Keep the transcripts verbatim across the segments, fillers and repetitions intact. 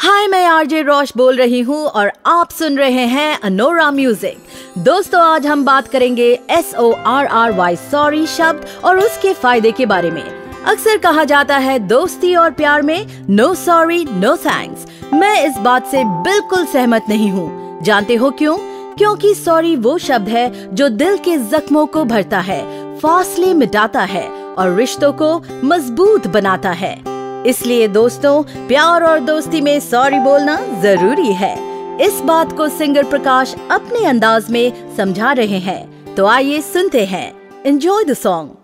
हाय, मैं आरजे रोश बोल रही हूँ और आप सुन रहे हैं अनोरा म्यूजिक। दोस्तों, आज हम बात करेंगे S O R R Y sorry शब्द और उसके फायदे के बारे में। अक्सर कहा जाता है दोस्ती और प्यार में नो सॉरी नो थैंक्स। मैं इस बात से बिल्कुल सहमत नहीं हूँ। जानते हो क्यों? क्योंकि सॉरी वो शब्द है जो दिल के जख्मों को भरता है, फासले मिटाता है और रिश्तों को मजबूत बनाता है। इसलिए दोस्तों, प्यार और दोस्ती में सॉरी बोलना जरूरी है। इस बात को सिंगर प्रकाश अपने अंदाज में समझा रहे हैं, तो आइए सुनते हैं। Enjoy the song.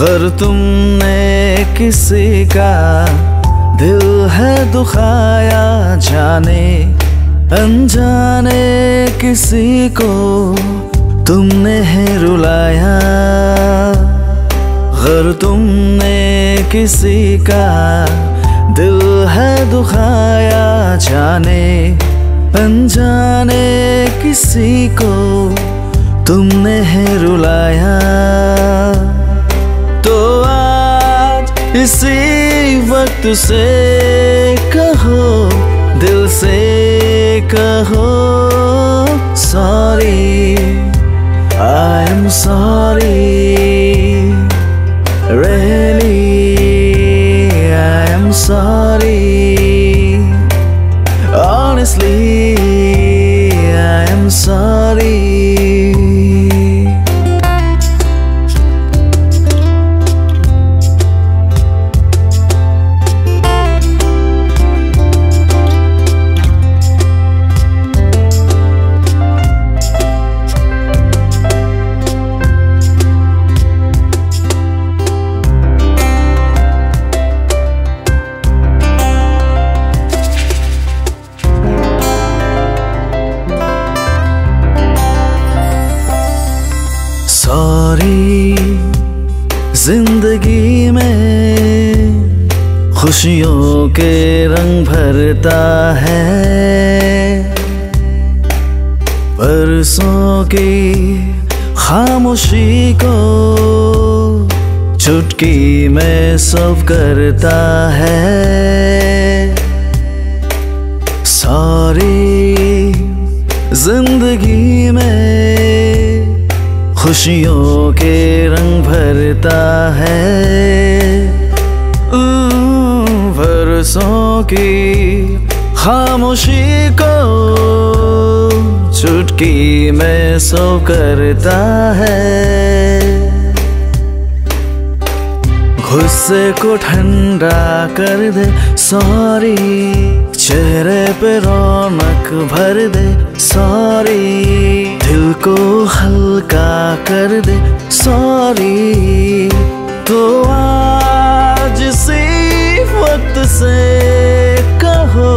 अगर तुमने किसी का दिल है दुखाया, जाने अनजाने किसी को तुमने है रुलाया। अगर तुमने किसी का दिल है दुखाया, जाने अनजाने किसी को तुमने है रुलाया। इसी वक्त से कहो, दिल से कहो sorry, I am sorry, really I am sorry, honestly I am sorry. Sorry जिंदगी में खुशियों के रंग भरता है, बरसों की खामोशी को चुटकी में सब करता है। सॉरी जिंदगी में खुशियों के रंग भरता है, बरसों की खामोशी को चुटकी में सो करता है। गुस्से को ठंडा कर दे सॉरी, चेहरे पे रौनक भर दे सॉरी, दिल को हल्का कर दे सॉरी। तो आज इसी वक्त से कहो,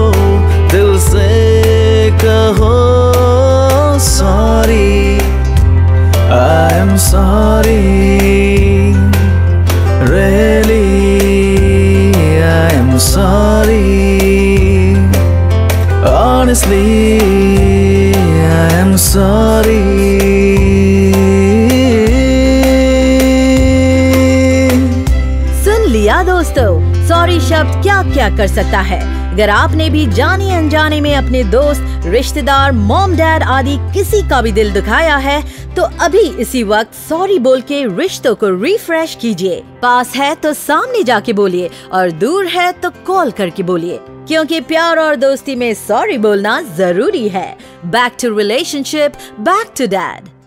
दिल से कहो sorry, I am sorry, really I am sorry, honestly I'm sorry। सुन लिया दोस्तों, सॉरी शब्द क्या क्या कर सकता है। अगर आपने भी जाने अनजाने में अपने दोस्त, रिश्तेदार, मॉम डैड आदि किसी का भी दिल दुखाया है, तो अभी इसी वक्त सॉरी बोल के रिश्तों को रिफ्रेश कीजिए। पास है तो सामने जाके बोलिए और दूर है तो कॉल करके बोलिए, क्योंकि प्यार और दोस्ती में सॉरी बोलना जरूरी है। Back to relationship, back to dad.